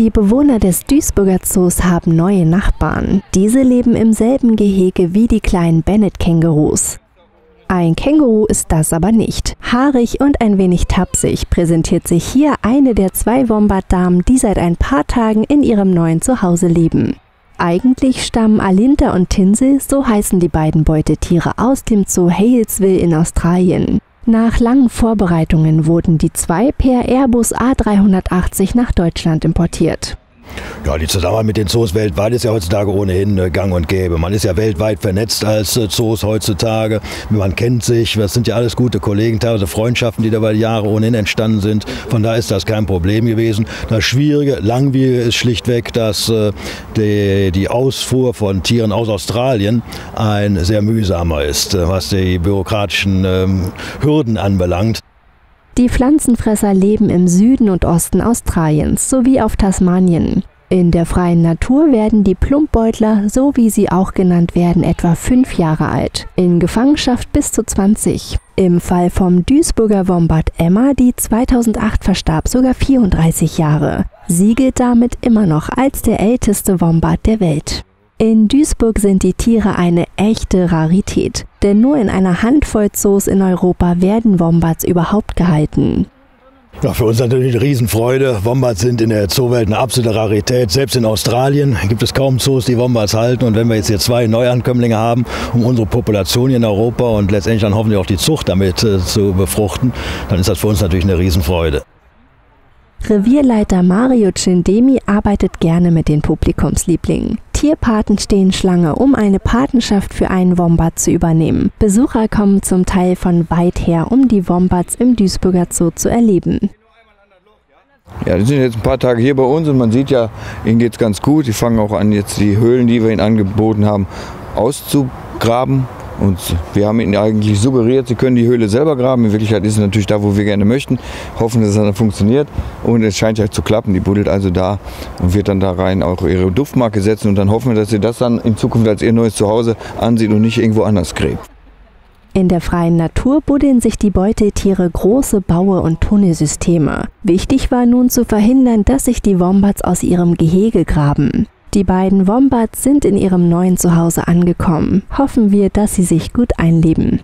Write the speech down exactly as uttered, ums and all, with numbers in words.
Die Bewohner des Duisburger Zoos haben neue Nachbarn. Diese leben im selben Gehege wie die kleinen Bennett-Kängurus. Ein Känguru ist das aber nicht. Haarig und ein wenig tapsig präsentiert sich hier eine der zwei Wombat-Damen, die seit ein paar Tagen in ihrem neuen Zuhause leben. Eigentlich stammen Alinta und Tinsel, so heißen die beiden Beutetiere, aus dem Zoo Halesville in Australien. Nach langen Vorbereitungen wurden die zwei per Airbus A drei achtzig nach Deutschland importiert. Ja, die Zusammenarbeit mit den Zoos weltweit ist ja heutzutage ohnehin gang und gäbe. Man ist ja weltweit vernetzt als Zoos heutzutage. Man kennt sich, das sind ja alles gute Kollegen, teilweise Freundschaften, die da über die Jahre ohnehin entstanden sind. Von daher ist das kein Problem gewesen. Das Schwierige, Langwierige ist schlichtweg, dass die, die Ausfuhr von Tieren aus Australien ein sehr mühsamer ist, was die bürokratischen Hürden anbelangt. Die Pflanzenfresser leben im Süden und Osten Australiens sowie auf Tasmanien. In der freien Natur werden die Plumpbeutler, so wie sie auch genannt werden, etwa fünf Jahre alt, in Gefangenschaft bis zu zwanzig. Im Fall vom Duisburger Wombat Emma, die zweitausendacht verstarb, sogar vierunddreißig Jahre. Sie gilt damit immer noch als der älteste Wombat der Welt. In Duisburg sind die Tiere eine echte Rarität, denn nur in einer Handvoll Zoos in Europa werden Wombats überhaupt gehalten. Ja, für uns natürlich eine Riesenfreude. Wombats sind in der Zoowelt eine absolute Rarität. Selbst in Australien gibt es kaum Zoos, die Wombats halten. Und wenn wir jetzt hier zwei Neuankömmlinge haben, um unsere Population hier in Europa und letztendlich dann hoffentlich auch die Zucht damit äh, zu befruchten, dann ist das für uns natürlich eine Riesenfreude. Revierleiter Mario Cindemi arbeitet gerne mit den Publikumslieblingen. Tierpaten stehen Schlange, um eine Patenschaft für einen Wombat zu übernehmen. Besucher kommen zum Teil von weit her, um die Wombats im Duisburger Zoo zu erleben. Ja, die sind jetzt ein paar Tage hier bei uns und man sieht ja, ihnen geht es ganz gut. Die fangen auch an, jetzt die Höhlen, die wir ihnen angeboten haben, auszugraben. Und wir haben ihnen eigentlich suggeriert, sie können die Höhle selber graben. In Wirklichkeit ist es natürlich da, wo wir gerne möchten. Hoffen, dass es dann funktioniert. Und es scheint ja zu klappen. Die buddelt also da und wird dann da rein auch ihre Duftmarke setzen. Und dann hoffen wir, dass sie das dann in Zukunft als ihr neues Zuhause ansieht und nicht irgendwo anders gräbt. In der freien Natur buddeln sich die Beutetiere große Baue und Tunnelsysteme. Wichtig war nun zu verhindern, dass sich die Wombats aus ihrem Gehege graben. Die beiden Wombats sind in ihrem neuen Zuhause angekommen. Hoffen wir, dass sie sich gut einleben.